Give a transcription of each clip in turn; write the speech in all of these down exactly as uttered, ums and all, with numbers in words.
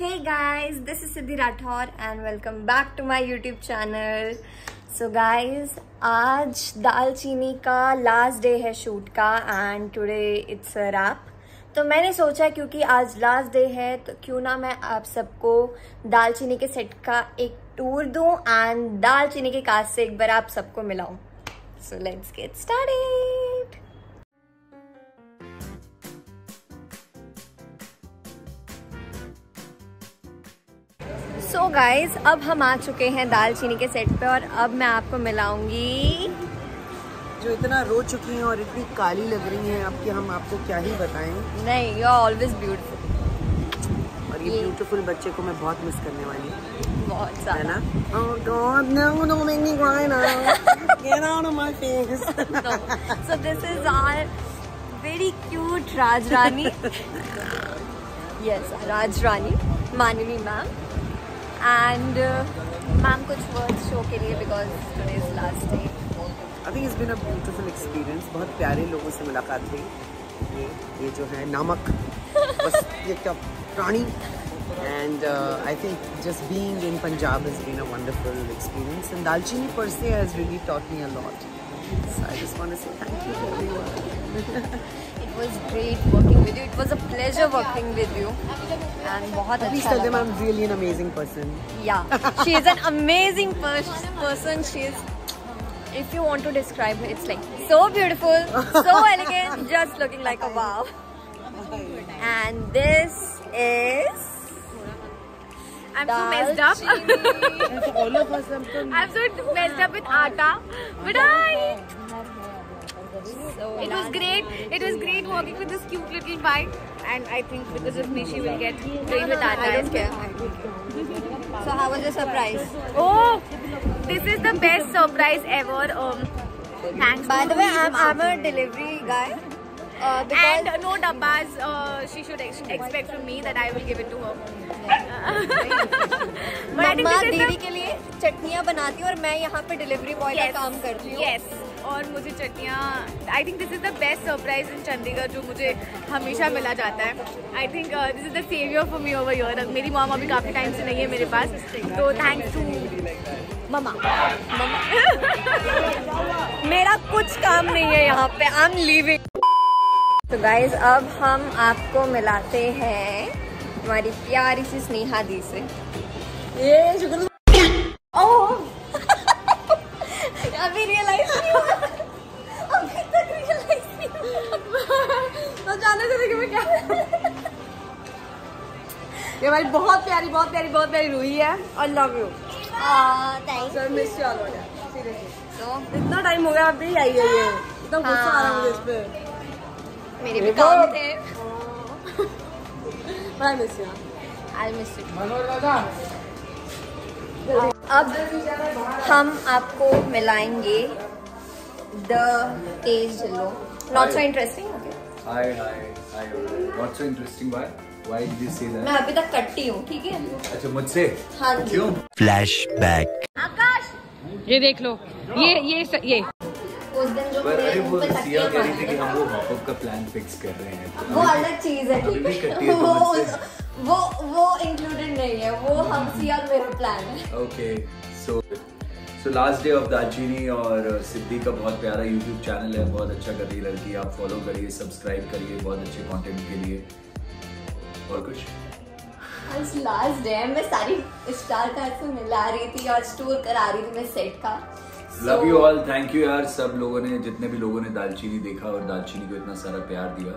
Hey guys, this is Siddhi Rathore and welcome back to my YouTube channel. So guys, आज दालचीनी का last day है shoot का end today it's a wrap. तो मैंने सोचा क्योंकि आज लास्ट डे है तो क्यों ना मैं आप सबको दालचीनी के सेट का एक टूर दूं एंड दालचीनी के कास्ट से एक बार आप सबको मिलाऊं। So let's get started. So so guys, अब हम आ चुके हैं दालचीनी के सेट पे और अब मैं आपको मिलाऊंगी जो इतना रो चुकी हैं और इतनी काली लग रही हैं आपकी, हम आपको क्या ही बताएं। नहीं, यू आर ऑलवेज ब्यूटीफुल और ये ब्यूटीफुल बच्चे को मैं बहुत मिस करने वाली हूँ, बहुत सारा। Oh God, no, don't make me cry now. Get out of my face. No. So this is our very cute Rajrani. Yes, Rajrani, Manvi ma'am. And ma'am कुछ वर्ड्स शो के लिए because today is last day. I think it's been a beautiful experience. बहुत प्यारे लोगों से मुलाकात हुई। ये ये जो है नामक बस ये क्या प्राणी। And I think just being in Punjab has been a wonderful experience and Daalchini पर से has really taught me a lot. So I just want to say thank you to everyone. It was great working with you. It was a pleasure working with you. And बहुत अच्छा लगा। I'm really an amazing person. Yeah, she is an amazing person. She is, if you want to describe her, it's like so beautiful, so elegant, just looking like a wow. And this is. I'm so messed up. All of us something. I'm so messed up with atta, but I. So it was great. It was great working with this cute little bike, and I think because of me, she will get away with atta as well. So how was the surprise? Oh, this is the best surprise ever. Um, thanks. By the way, I'm I'm a delivery guy. Uh, and uh, no dabbas uh, she should ex expect from me that I will give it to her. मम्मा दीदी के लिए चटनियाँ बनाती हूँ और मैं यहाँ पे delivery boy का काम करती हूँ। Yes, और मुझे चटनियाँ, I think this is the best surprise in Chandigarh जो मुझे हमेशा मिला जाता है। I think uh, this is the savior for me over here. मेरी मामा अभी काफ़ी टाइम से नहीं है मेरे पास, तो thanks to मामा। मेरा कुछ काम नहीं है यहाँ पे, I'm leaving. तो गाइज, अब हम आपको मिलाते हैं हमारी प्यारी सी स्नेहा दी से। ये शुक्र ओह अभी रियलाइज नहीं हुआ, अभी तक रियलाइज नहीं हुआ। तो जाने से देखिए मैं क्या ये भाई बहुत प्यारी बहुत प्यारी बहुत प्यारी रूही है और love you. Thank you, miss you all हो गया सीरियसली। तो इतना टाइम हो गया अभी आई है ये, इतना गुस्सा आ रहा है मुझे इस पे। मेरे भी काम थे। I'll miss you. I'll miss you. अब हम आपको मिलाएंगे द तेज लो। Not so interesting, okay? Hi, hi, hi. Not so interesting, why? Why did you say that? मैं अभी तक कट्टी हूँ, ठीक है? अच्छा मुझसे? हाँ जी। Flashback. आकाश, ये देख लो, ये ये ये। उस दिन जो अरे वो सिया कह रही थी कि हम वो हॉपअप का प्लान फिक्स कर रहे हैं, तो वो अलग चीज है, ठीक है? वो वो वो इंक्लूडेड नहीं है, वो हम सिया मेरा प्लान है। Okay, so so last day of Daalchini और सिद्धि का बहुत प्यारा यूट्यूब चैनल है, बहुत अच्छा कर रही लड़की, आप फॉलो करिए, सब्सक्राइब करिए बहुत अच्छे कंटेंट के लिए। और कुछ आज लास्ट डे मैं सारी स्टार कार्ड से मिला रही थी और स्टोर करा रही थी मैं सेट का। Love you all, thank you यार सब लोगों ने, जितने भी लोगों ने दालचीनी देखा और दालचीनी को इतना सारा प्यार दिया।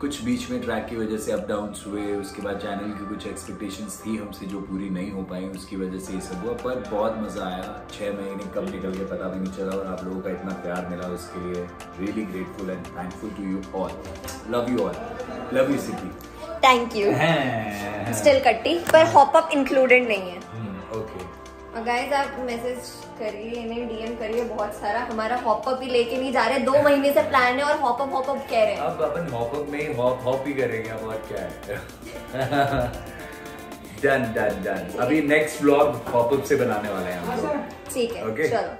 कुछ बीच में ट्रैक की वजह से अप डाउन्स हुए, उसके बाद चैनल की कुछ एक्सपेक्टेशंस थी हमसे जो पूरी नहीं हो पाई, उसकी वजह से ये सब हुआ, पर बहुत मज़ा आया। छः महीने कब निकल गए पता भी नहीं चला और आप लोगों का इतना प्यार मिला, उसके लिए really grateful and thankful to you all. Love you all, love you Siddhi, thank you. Still कट्टी पर हॉपअप इंक्लूडेड नहीं है। गाइज, आप मैसेज करिए, इन्हें डीएम करिए बहुत सारा। हमारा हॉपअप भी लेके नहीं जा रहे, दो महीने से प्लान है और हॉपअप हॉपअप कह रहे हैं। अब अपन हॉपअप में हॉप हॉप ही करेंगे अब, और क्या है। डन डन डन, अभी नेक्स्ट व्लॉग हॉपअप से बनाने वाले हैं हम लोग, ठीक है? ओके चलो।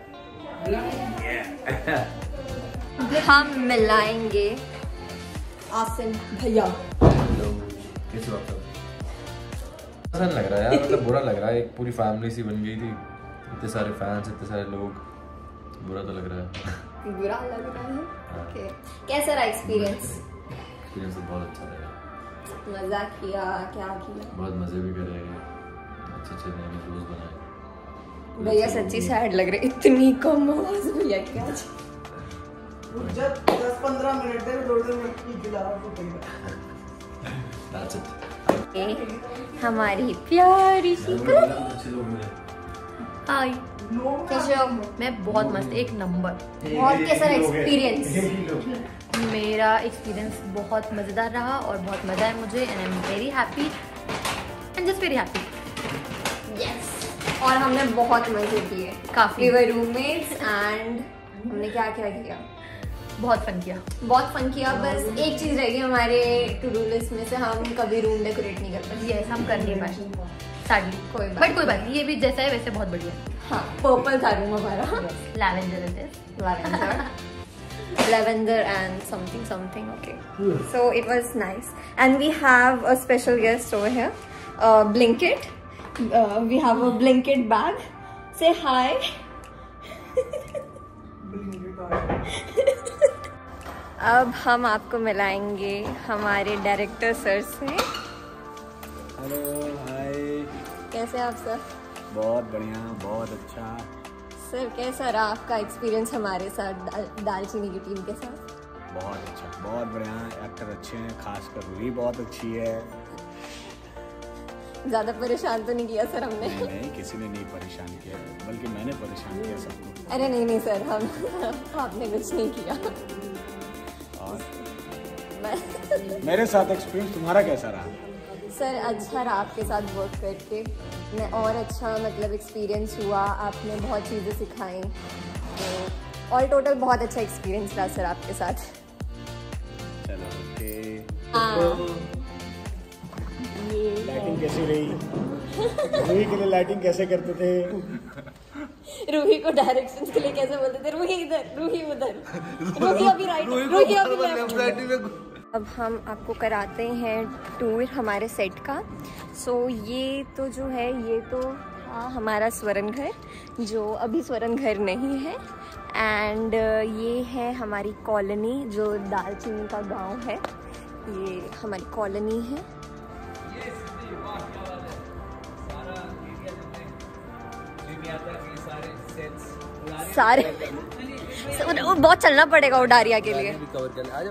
हम मिलाएंगे आसिम भैया। ऐसा लग रहा है यार, मतलब बुरा लग रहा है, एक पूरी फैमिली सी बन गई थी, इतने सारे फैंस, इतने सारे लोग, बुरा तो लग रहा है। बुरा लग रहा है। ओके, कैसा रहा एक्सपीरियंस? एक्सपीरियंस बहुत अच्छा रहा। मजा किया, क्या किया, बहुत मजे भी करे, अच्छे अच्छे नए दोस्त बनाए। भैया सच्ची सैड लग रहे, इतनी कम आवाज भैया क्या जब दस पंद्रह मिनट दे दो मिनट की गिलास फूटेगा। That's it. हमारी प्यारी सी हाय, कैसे हो? मैं बहुत मस्त, एक नंबर। और कैसा एक्सपीरियंस? मेरा एक्सपीरियंस बहुत मज़ेदार रहा और बहुत मज़ा है मुझे, and I am very happy, and just very happy. Yes, और हमने बहुत मज़े किए काफ़ी, वे रूममेट्स, एंड हमने क्या क्या किया, बहुत फन किया, बहुत फन किया। बस एक चीज़ रहेगी हमारे टू डू लिस्ट में से, हम कभी रूम डेकोरेट नहीं कर पाए। यस, हम कर नहीं पाए साड़ी, कोई बट कोई बात नहीं, ये भी जैसा है वैसे बहुत बढ़िया। हाँ, पर्पल था रूम हमारा, lavender lavender lavender and something something okay yeah. So it was nice, and we have a special guest over here, uh blanket, uh, we have a blanket bag. Say hi. अब हम आपको मिलाएंगे हमारे director sir से। Hello, hi, कैसे आप sir? बहुत बढ़िया, बहुत अच्छा। सर कैसा रहा आपका एक्सपीरियंस हमारे साथ, दालचीनी की टीम के साथ? बहुत अच्छा, बहुत बढ़िया, एक्टर अच्छे हैं, खासकर रूही बहुत अच्छी है। ज़्यादा परेशान तो नहीं किया सर हमने? नहीं, नहीं, किसी ने नहीं परेशान किया, बल्कि मैंने परेशान किया सबको। अरे नहीं नहीं सर, हम आपने कुछ नहीं किया। और मेरे साथ एक्सपीरियंस तुम्हारा कैसा रहा? सर अच्छा रहा आपके साथ वर्क करके, मैं और अच्छा मतलब एक्सपीरियंस हुआ, आपने बहुत चीज़ें सिखाई, तो ऑल टोटल बहुत अच्छा एक्सपीरियंस रहा सर आपके साथ। चलो ओके। ये लाइटिंग कैसी रही? रूही के लिए लाइटिंग कैसे करते थे? रूही को डायरेक्शंस के लिए कैसे बोलते थे? रूही इधर, रूही उधर, रूही अभी राइट, रूही अभी लेफ्ट। अब हम आपको कराते हैं टूर हमारे सेट का। सो so, ये तो जो है, ये तो था हमारा स्वर्ण घर, जो अभी स्वर्ण घर नहीं है, एंड ये है हमारी कॉलोनी, जो दालचीनी का गांव है, ये हमारी कॉलोनी है। सारे वो बहुत चलना पड़ेगा उडारिया के लिए। आज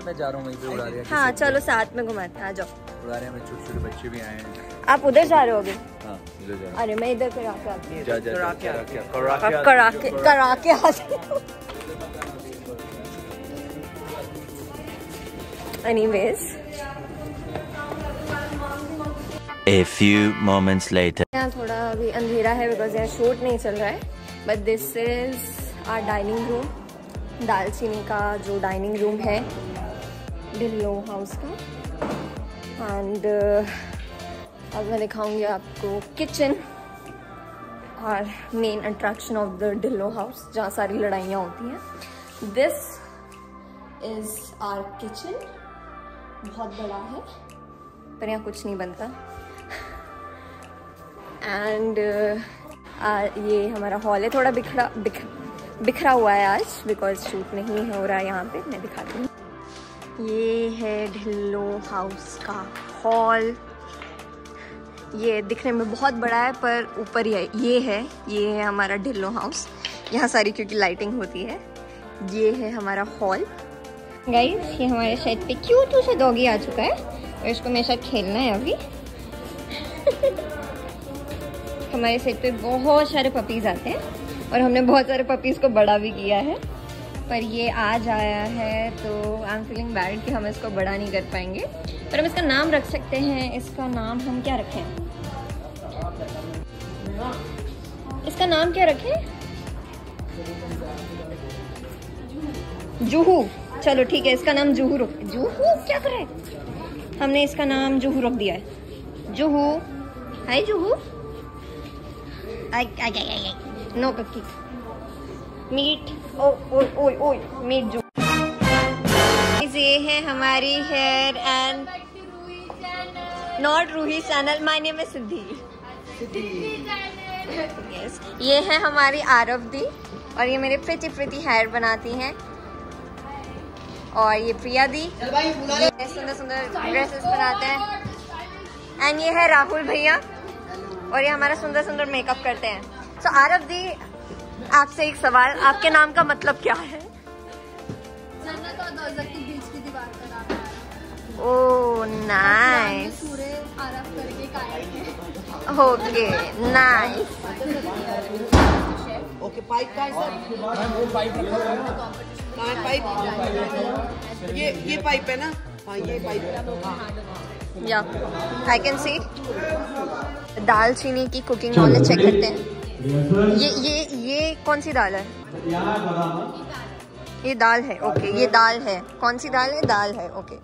मैं जा रहा हूँ वहीं पे उडारिया। हाँ चलो साथ में घुमाते हैं, आ जाओ। उडारिया में छोटे-छोटे बच्चे भी आए हैं। आप उधर जा रहे होगे? हाँ, इधर जा रहा हूँ। अरे मैं इधर कराके आती हूँ। जा जा कराके कराके कराके आती हूँ। Anyways, a few moments later. यहाँ थोड़ा अभी अंधेरा है because यहाँ शूट नहीं चल रहा है, but this is our dining room, Daalchini का जो डाइनिंग रूम है डिल्लो हाउस का। एंड अब मैं दिखाऊंगी आपको किचन और main attraction of the Dhillon house, जहाँ सारी लड़ाइयाँ होती हैं। दिस इज़ आर किचन, बहुत बड़ा है पर यहाँ कुछ नहीं बनता। एंड uh, ये हमारा हॉल है, थोड़ा बिखरा बिख बिखरा हुआ है आज बिकॉज शूट नहीं हो रहा है यहाँ पे। मैं दिखाती हूँ, ये है ढिल्लो हाउस का हॉल। ये दिखने में बहुत बड़ा है पर ऊपर ही ये है, ये है हमारा ढिल्लो हाउस, यहाँ सारी क्योंकि लाइटिंग होती है। ये है हमारा हॉल। गाइस, ये हमारे सेट पे क्यूट सा डॉगी आ चुका है और इसको मेरे साथ खेलना है अभी। हमारे सेट पे बहुत सारे पपीज़ आते हैं और हमने बहुत सारे पपीज़ को बड़ा भी किया है, पर ये आज आया है तो आई एम फीलिंग बैड कि हम इसको बड़ा नहीं कर पाएंगे, पर हम इसका नाम रख सकते हैं। इसका नाम हम क्या रखें? इसका नाम क्या रखें? जूहू। चलो ठीक है, इसका नाम जूहू रख। जूहू क्या करे? हमने इसका नाम जूहू रख दिया है। जूहू, हाय जूहू। नो कपकी meet, oh oh oh oh meet जो। ये है हमारी hair and not Ruhi channel. My name is Siddhi. yes. ये है हमारी आरव दी और ये मेरे प्रिटी प्रिटी हेयर बनाती हैं और ये प्रिया दी ये सुंदर सुंदर ड्रेसेस बनाते हैं एंड ये है राहुल भैया और ये हमारा सुंदर सुंदर मेकअप करते हैं। सो so, आरव दी आपसे एक सवाल, आपके नाम का मतलब क्या है? जन्नत और दोज़ख के बीच की दीवार का नाम है। Oh nice, okay nice. Okay pipe का वो पाइप पाइप ये ये पाइप है ना? हाँ ये पाइप। या आई कैन सी दालचीनी की कुकिंग नॉलेज चेक करते हैं। ये ये ये कौन सी दाल है? ये दाल है। ओके ये दाल है। कौन सी दाल है? दाल है। ओके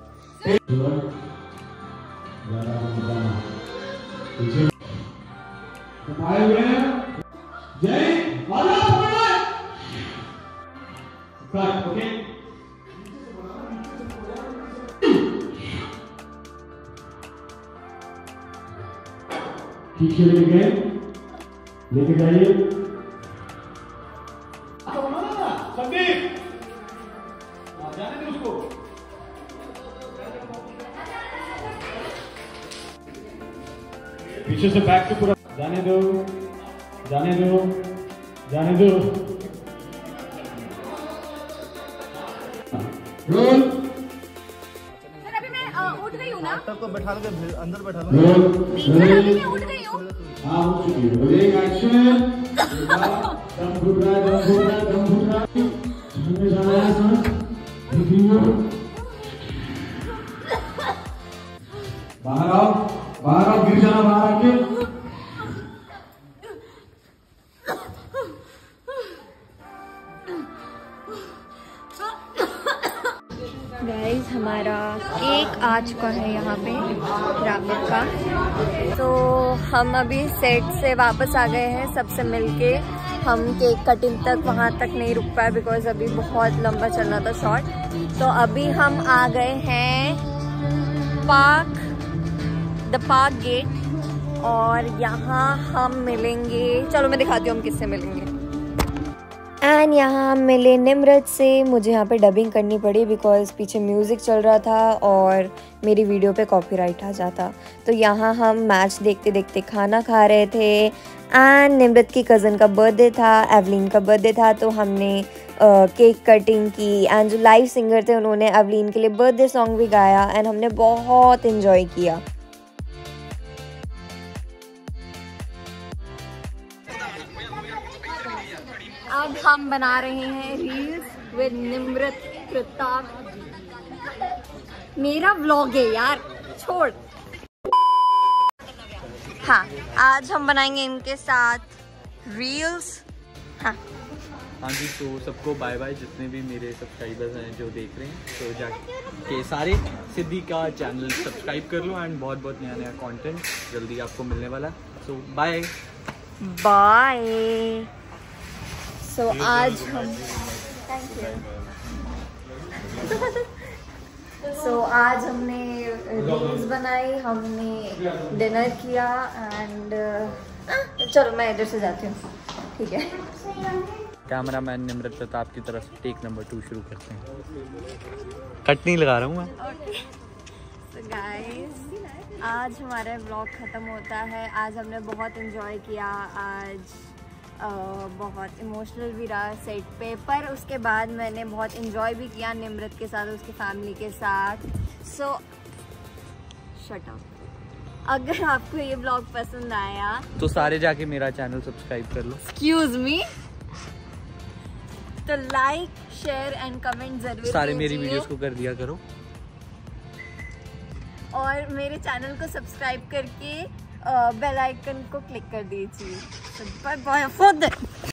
ठीक है, लेके गए लेके जाइए पीछे से बैक से पूरा जाने दो जाने दो जाने दो सर अभी मैं उठ गई हूँ ना, सबको बैठा लो के अंदर बैठा लो। सर अभी मैं उठ गई हूँ। हाँ उठ चुकी हो। एक एक्शन। दम घुट रहा है, दम घुट रहा है, दम घुट रहा है। जिसमें जाना है सर वीडियो बाहर आओ बाहर आओ गिर जाना बाहर आके। गाइस हमारा केक आ चुका है यहाँ पे रात का, तो हम अभी सेट से वापस आ गए हैं। सबसे मिलके हम केक कटिंग तक वहाँ तक नहीं रुक पाए बिकॉज अभी बहुत लंबा चलना था शॉर्ट। तो अभी हम आ गए हैं पार्क द पार्क गेट और यहाँ हम मिलेंगे, चलो मैं दिखाती हूँ हम किससे मिलेंगे। एंड यहाँ हम मिले निमरत से। मुझे यहाँ पे डबिंग करनी पड़ी बिकॉज पीछे म्यूज़िक चल रहा था और मेरी वीडियो पे कॉपीराइट आ जाता। तो यहाँ हम मैच देखते देखते खाना खा रहे थे एंड निमरत की कज़न का बर्थडे था, एवलिन का बर्थडे था, तो हमने केक uh, कटिंग की एंड जो लाइव सिंगर थे उन्होंने एवलिन के लिए बर्थडे सॉन्ग भी गाया एंड हमने बहुत इन्जॉय किया। अब हम बना रहे हैं रील्स विद निमरत प्रताप, मेरा व्लॉग है यार छोड़। हाँ आज हम बनाएंगे इनके साथ रील्स। हाँ हाँ जी, तो सबको बाय बाय, जितने भी मेरे सब्सक्राइबर्स हैं जो देख रहे हैं, तो जाके सारे सिद्धि का चैनल सब्सक्राइब कर लो एंड बहुत बहुत नया नया कंटेंट जल्दी आपको मिलने वाला। So bye bye. तो so, आज हम थैंक यू। सो आज हमने रील्स बनाई, हमने डिनर किया एंड uh, चलो मैं इधर से जाती हूँ। ठीक है, कैमरामैन निमरत प्रताप की तरफ से टेक नंबर टू शुरू करते हैं। कट नहीं लगा रहा हूँ मैं। गाइस आज हमारा व्लॉग ख़त्म होता है। आज हमने बहुत इन्जॉय किया, आज आ, बहुत इमोशनल भी रहा सेट पे, पर उसके बाद मैंने बहुत इन्जॉय भी किया निमरत के साथ, उसकी फैमिली के साथ। सो शट अप, अगर आपको ये ब्लॉग पसंद आया तो सारे जाके मेरा चैनल सब्सक्राइब कर लो, एक्सक्यूज मी। तो लाइक शेयर एंड कमेंट जरूर, सारे मेरी वीडियोस को कर दिया करो और मेरे चैनल को सब्सक्राइब करके बेल आइकन को क्लिक कर दीजिए। So, bye bye for the